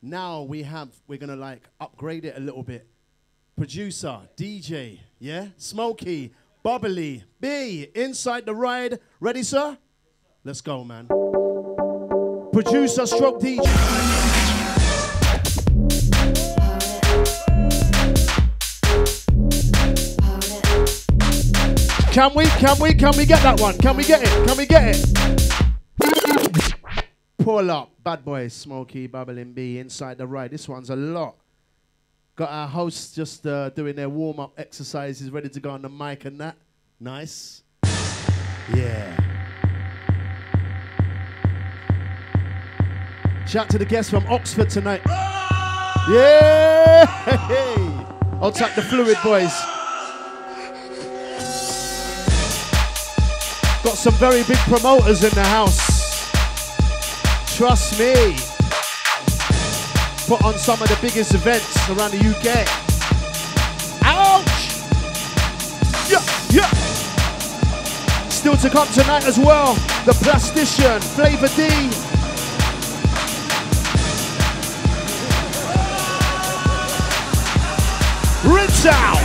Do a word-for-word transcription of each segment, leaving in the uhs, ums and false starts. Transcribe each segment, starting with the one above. Now we have, we're gonna like upgrade it a little bit. Producer, D J, yeah? Smokey Bubblin B, inside the ride. Ready, sir? Let's go, man. Producer stroke D J. Can we, can we, can we get that one? Can we get it? Can we get it? Pull up, bad boy, Smokey Bubblin B, inside the ride. This one's a lot. Got our hosts just uh, doing their warm-up exercises, ready to go on the mic and that. Nice. Yeah. Shout to the guests from Oxford tonight. Yeah! I'll tap the fluid, boys. Got some very big promoters in the house. Trust me. Put on some of the biggest events around the U K. Ouch! Yeah, yeah. Still to come tonight as well. The Plastician, Flavor D. Rinse out.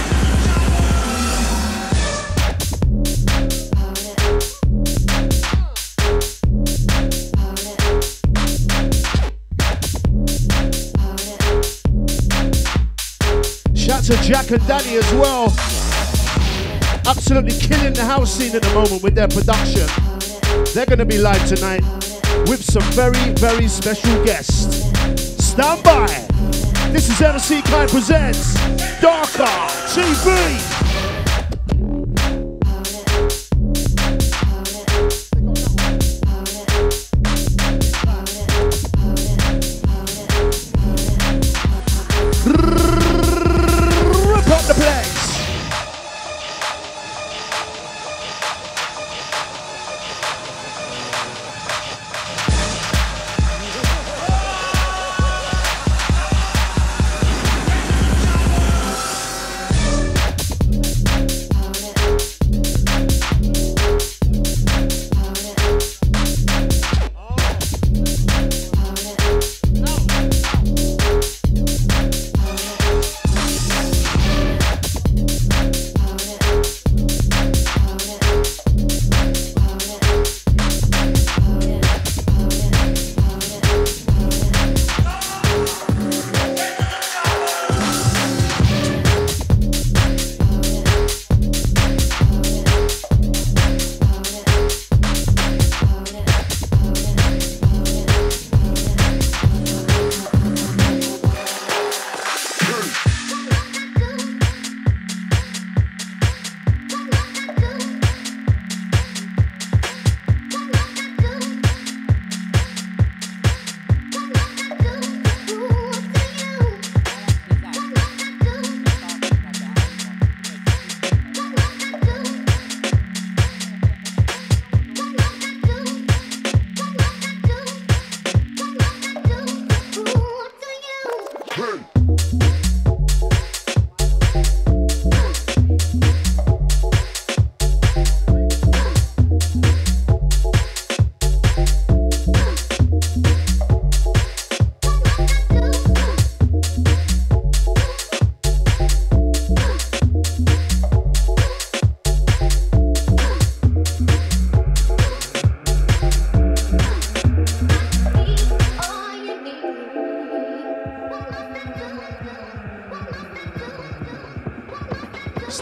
To Jack and Danny as well. Absolutely killing the house scene at the moment with their production. They're going to be live tonight with some very, very special guests. Stand by. This is M C Kie presents GetDarker T V. The place.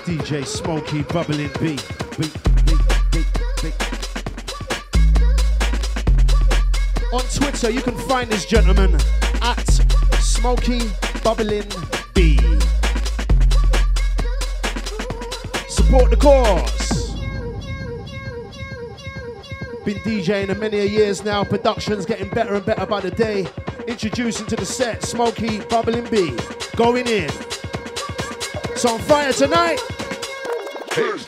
D J Smokey Bubblin B. On Twitter, you can find this gentleman at Smokey Bubblin B. Support the cause. Been DJing a many years now. Production's getting better and better by the day. Introducing to the set Smokey Bubblin B. Going in. It's on fire tonight. Peace.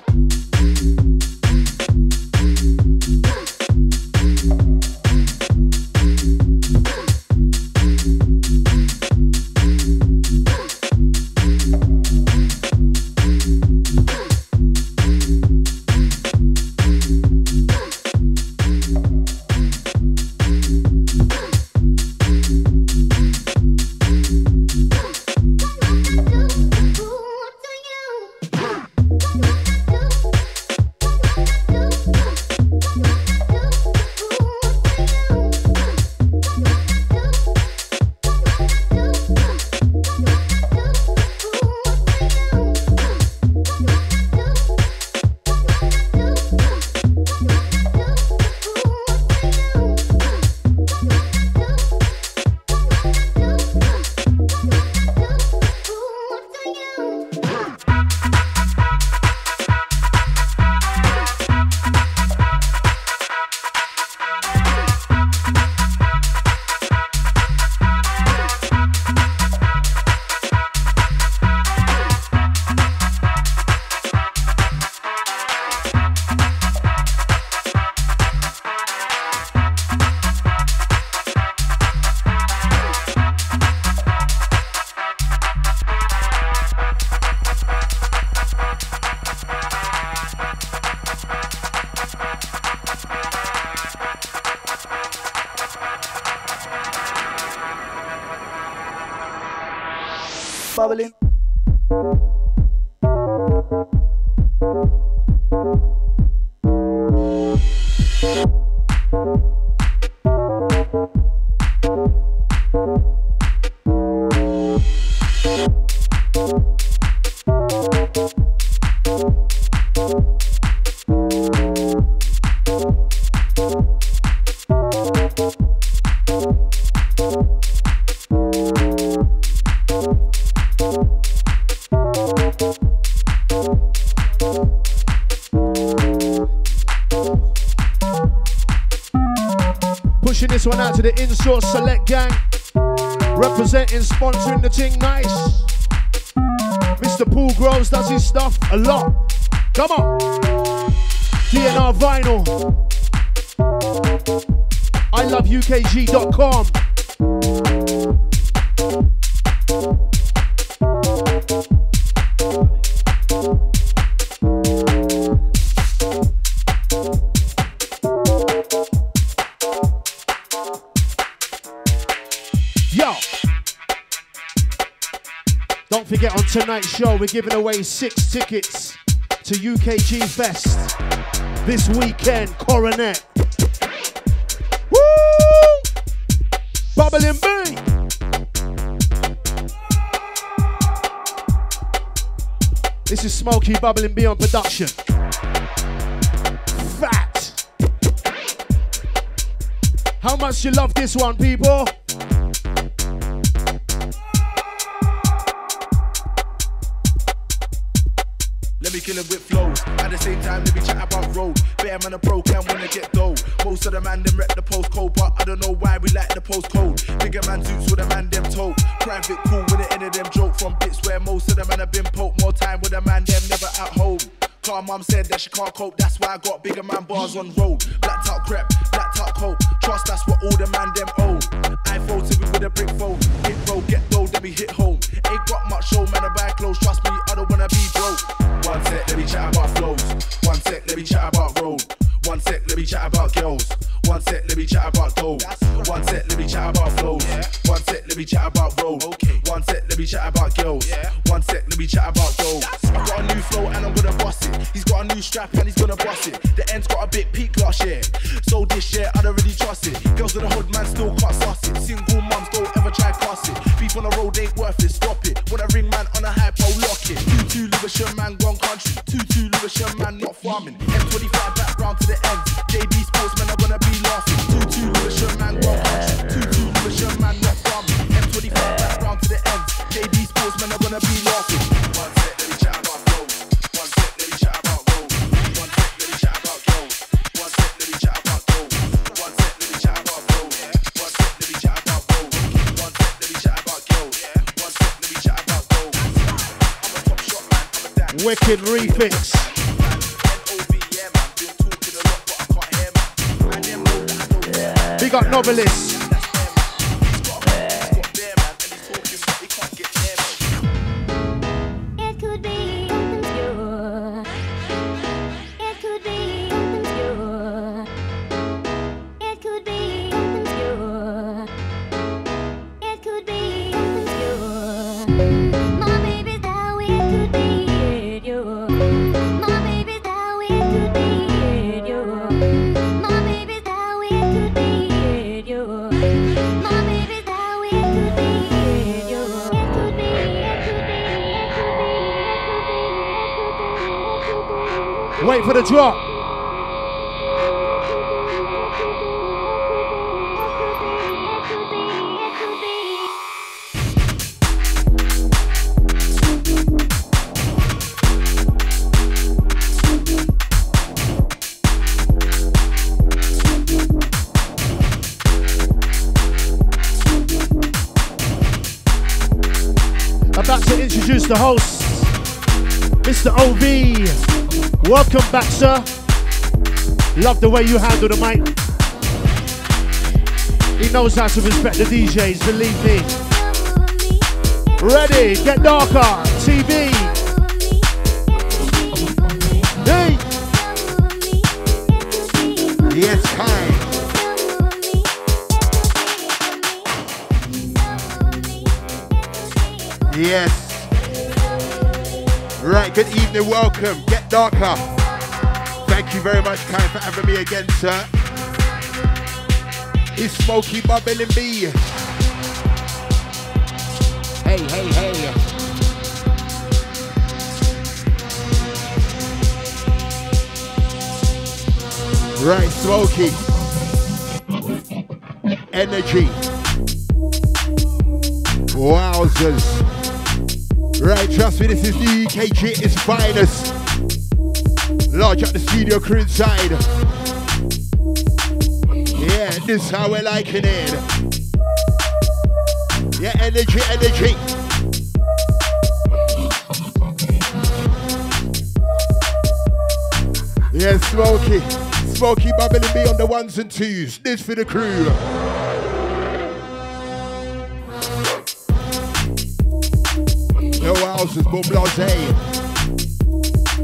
Bubblin. This one out to the in-store select gang, representing, sponsoring the ting nice. Mister Paul Groves does his stuff a lot. Come on, D N R Vinyl. I love U K G dot com. Forget on tonight's show, we're giving away six tickets to U K G Fest this weekend, Coronet. Woo! Bubblin B! This is Smokey Bubblin B on production. Fat! How much you love this one, people? Let me kill him with flows. At the same time, let me chat about road. Better man a pro can wanna get dough. Most of the man them rep the postcode, but I don't know why we like the postcode. Bigger man suits with a man them toe. Private cool with the end of them joke. From bits where most of the man have been poked. More time with a man them never at home. Car mum said that she can't cope. That's why I got bigger man bars on road. Blacked out crep, blacked out cope. Trust that's what all the man them owe. I voted with a brick phone. Hit road, get dough, then we hit home. Ain't got much show, man I buy clothes. Trust me, I don't wanna be broke. One sec, let me chat about flows. One sec, let me chat about road. One sec, let me chat about girls. One sec, let me chat about dough. One sec, let me chat about flows. One sec, let me chat about road. One sec, let me chat about girls. One sec, let me chat about dough. I got a new flow and I'm gonna boss it. He's got a new strap and he's gonna boss it. The end's got a bit peak last year, so this year I don't really trust it. Girls in the hood, man, still can't suss it. Single mums don't ever try cast it. Beef on the road ain't worth it, stop it. Wanna ring man on a hypo, lock it. Two two Lewisham man gone country. Two two Lewisham man not farming. M twenty-five back round to the end. J D Sportsman, I wanna be laughing. Two two Lewisham man gone country. Two two Lewisham man not farming. M twenty-five back round to the end. J D Sportsman, I wanna be laughing. Wicked refix. Yeah. Big up Novelist. It could be obscure. It could be obscure. It could be obscure. It could be obscure. My baby's how it could be. Wait for the drop. About to introduce the host, Mister O V. Welcome back, sir. Love the way you handle the mic. He knows how to respect the D Js, believe me. Ready, GetDarker T V. Hey. Yes, hi. Yes. Right, good evening, welcome, Get Darker. Thank you very much, Kie, for having me again, sir. It's Smokey Bubblin B. Hey, hey, hey. Right, Smokey. Energy. Wowzers. Right, trust me, this is the U K G at its finest. Large up the studio crew inside. Yeah, this is how we're liking it. Yeah, energy, energy. Yeah, Smokey. Smokey Bubblin B on the ones and twos. This for the crew. No houses, but blase.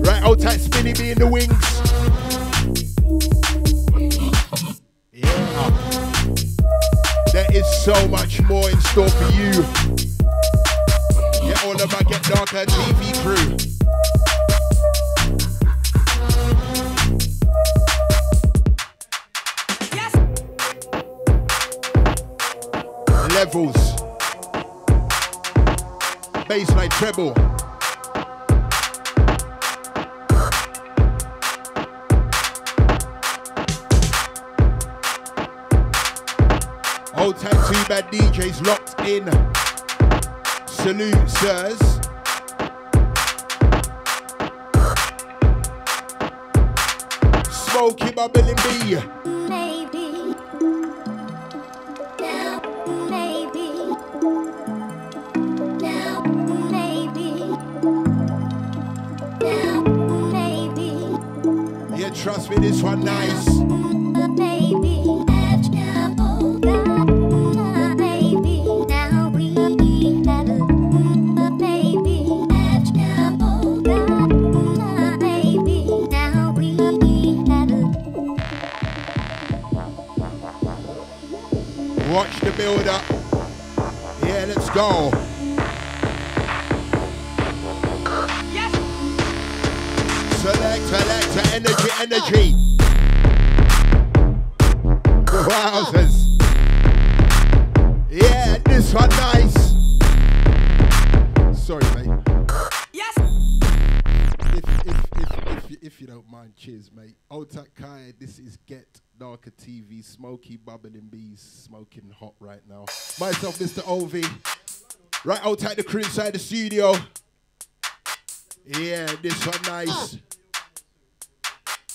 Right, old tight Spinny B in the wings. Yeah. There is so much more in store for you. Yeah, all about Get Darker T V crew. Yes. Levels. Bassline treble. Old time two bad D Js locked in. Salute, sirs. Smokey Bubblin B. Maybe. Now, maybe. Trust me, this one nice. Baby, I've doubled up. Baby, now we need better. Baby, I've doubled up. Baby, now we need better. Watch the build up. Yeah, let's go. Select, select, energy, energy. Wowzers. Yeah, this one nice. Sorry, mate. Yes. If, if, if, if, if you don't mind, cheers, mate. Old Tat Kie, this is Get Darker T V. Smokey Bubblin B, smoking hot right now. Myself, Mister Ovi. Right, Old Tat, the crew inside the studio. Yeah, this one nice. Oh.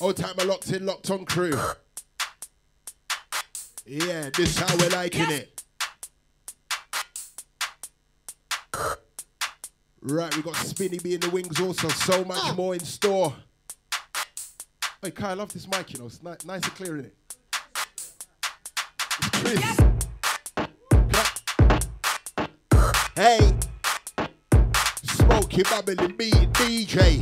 Old timer locked in, locked on crew. Yeah, this how we're liking yes. it. Right, we got Spinny B in the wings also. So much oh. more in store. Hey, Kie, I love this mic, you know. It's ni nice and clear, isn't it? It's Chris. Yes. Hey. Smokey Bubblin B, D J.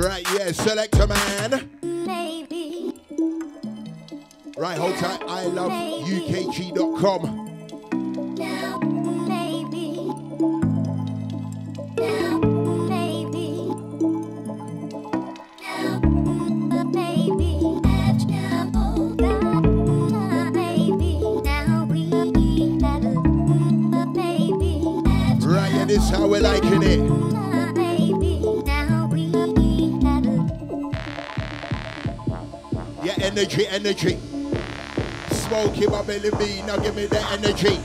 Right, yeah, selector man. Maybe. Right, hold tight. I love U K G dot com. Right, yeah, this is how we're liking it. Energy, energy. Smokey Bubblin B, now give me the energy.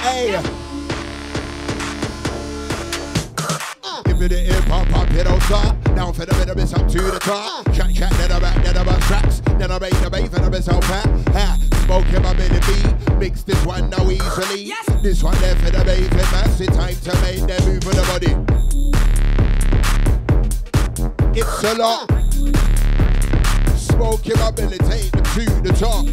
Hey. Uh. Give me the hip hop, pop it on top. Down for the rhythm, it's up to the top. Chat, chat, then I'm back, then I'm back tracks. Then I make the bass, then I'm a soul pack. Ha, Smokey Bubblin B. Mix this one now easily. Yes. This one there for the baby mass. It's time to make them move with the body. It's a lot. Uh. Smokey Bubblin, take them to the top.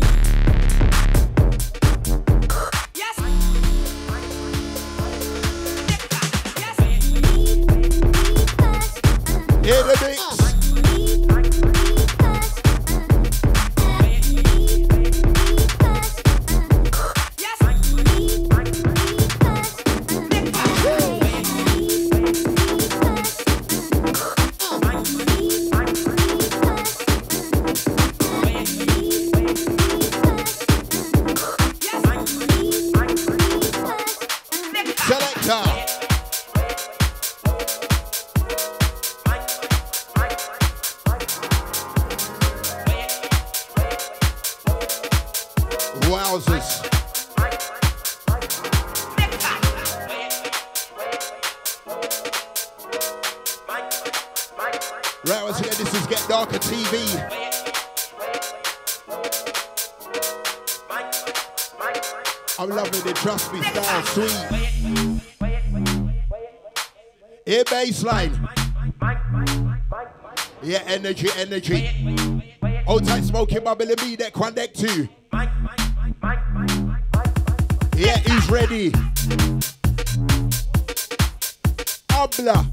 Hear the beats. Trust me, style sweet. Here, baseline. Yeah, energy, energy. Old time Smokey Bubblin B, that connect to. Yeah, he's ready. Abla.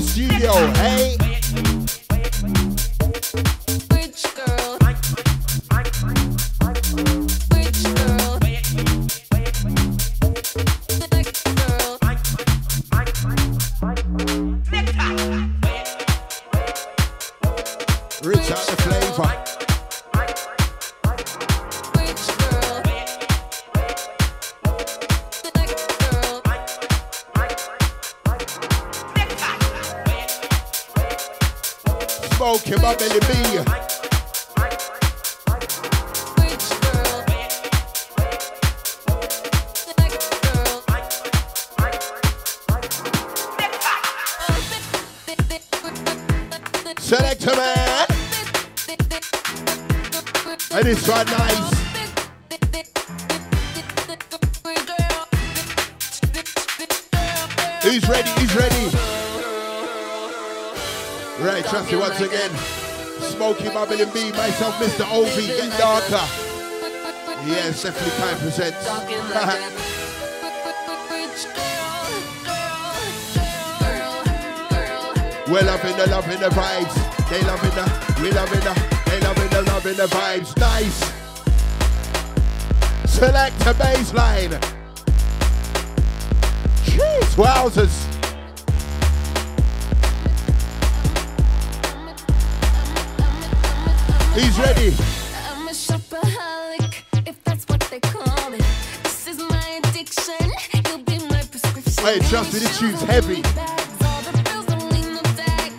Studio, hey. Rich girl. Rich girl. Rich girl. Rich out the flavor. Rich girl. Rich girl. Smokey Bubblin B. Rich girl. Next girl. Selector man. And it's right nice. He's ready, he's ready. Right, trust me once again. Smokey Bubblin B, myself, Mister Ovi, Get Darker. Yes, definitely time presents. We're loving the loving the vibes. They loving the, we loving the, they loving the loving the vibes. Nice. Select the baseline. Jeez, wowzers. He's ready. I'm a shopaholic, if that's what they call it. This is my addiction. You'll be my prescription. Hey, trust me, this tune's heavy. All the bills don't need no tax.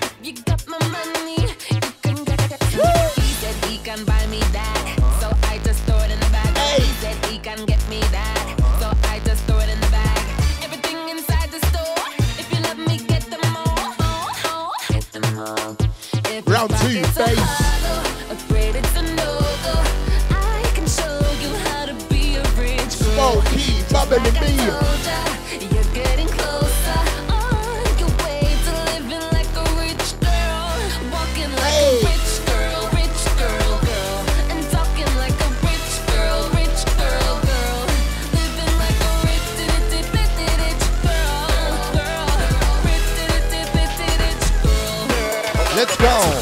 If you got my money, you can get it. He said he can buy me that, so I just throw it in the bag. Hey. He said he can get me that, so I just throw it in the bag. Everything inside the store. If you love me, get them all. Oh, oh. Get them all. If round two, face. Like I told ya, you're getting closer on your way to living like a rich girl, walking like hey. a rich girl, rich girl, girl, and talking like a rich girl, rich girl, girl, living like a rich, rich, rich girl, girl, rich, rich, rich girl. Let's go.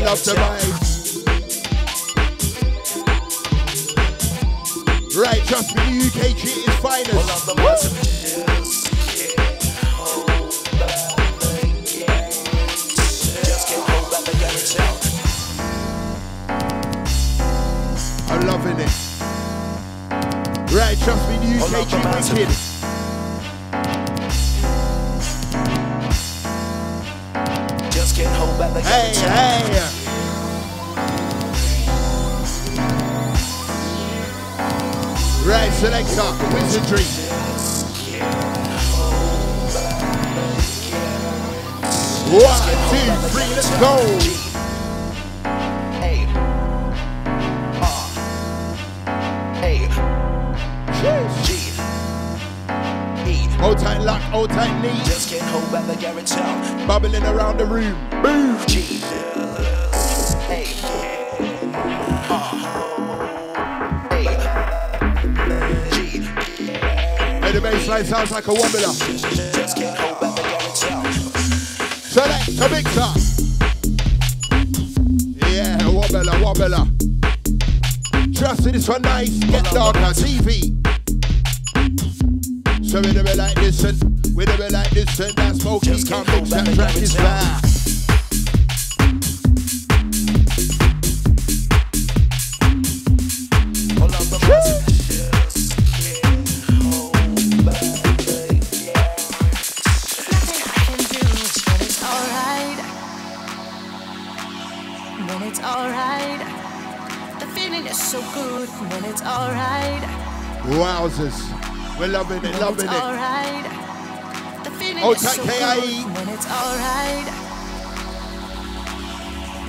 Love to ride. Right, trust me, U K G is finest. I'm loving it. Right, trust me, new U K G wicked. Just can't hold back the hey, hey. Right, selector, wizardry. One, two, three, let's go. Old tight lock, old tight knee. Just can't hold back the garage sound. Bubbling around the room. Boom. Jesus. Hey. Uh. Hey. G. Hey, the bassline sounds like a wobbler. Just can't hold back the garage sound. Select the mixer. Yeah, wobbler, wobbler. Trust me, this one nice. GetDarker T V. So we do it like this and we do it like this and that Smokey can't mix that track is loud. Wowzers. We're loving it, loving it. Oh, tight K I E. When it's alright.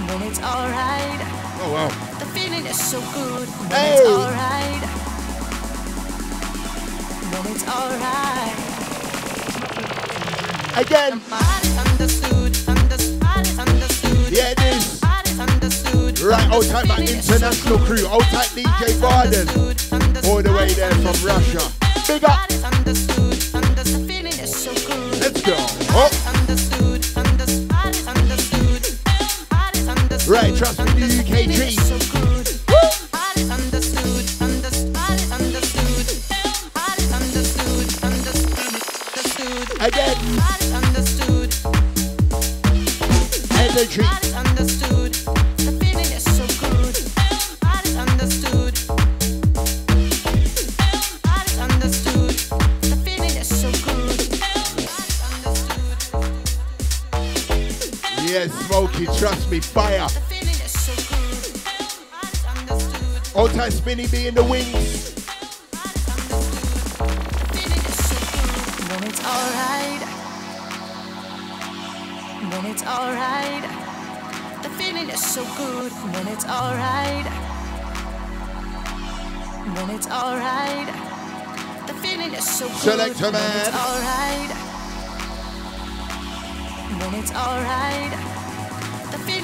When it's alright. Oh wow. The feeling is so good. When hey. It's alright. When it's alright. Again. Understood, understood, understood. Yeah, it is. Right, old tight my international crew. Old tight D J Barden. All the way there from Russia. Big up. Let's go. Oh. Right, trust me, U K G. Again. Energy. Smokey, trust me, fire. Old time Spinny B in the wings. When it's alright. When it's alright. The feeling is so good. When it's alright. When it's alright. The feeling is so good. Selector man. It's alright. When it's alright.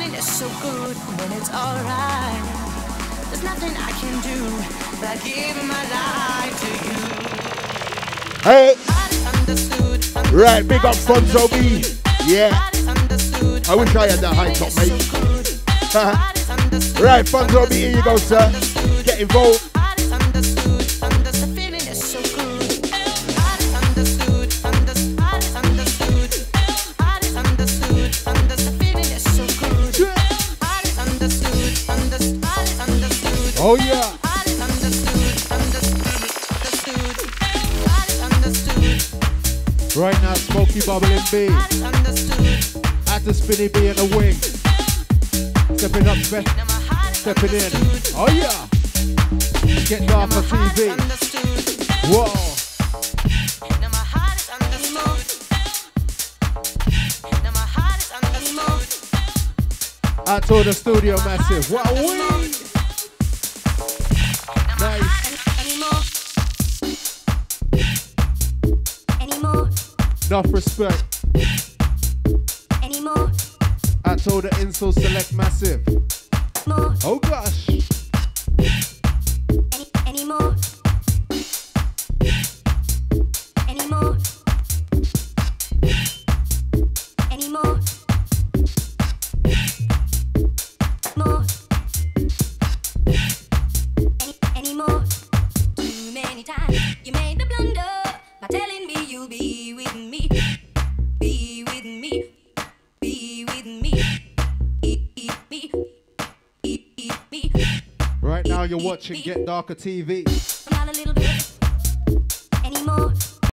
It's so good when it's alright. There's nothing I can do but give my life to you. Hey! Right, big up Fonzo B. Yeah. I wish I had that high top, mate. Right, Fonzo B, here you go, sir. Get involved. Oh yeah. Right now, Smokey Bubblin B. At the Spinny B in the wing. Stepping up, stepping in. Oh yeah. Getting off the T V. Whoa. Out to the studio, massive. Wow, wee. Enough respect. Anymore. I told the insole select massive. More. Oh gosh. Any anymore. Anymore. Anymore. More. Any anymore. Right now you're watching Get Darker T V. I'm not a little bit anymore.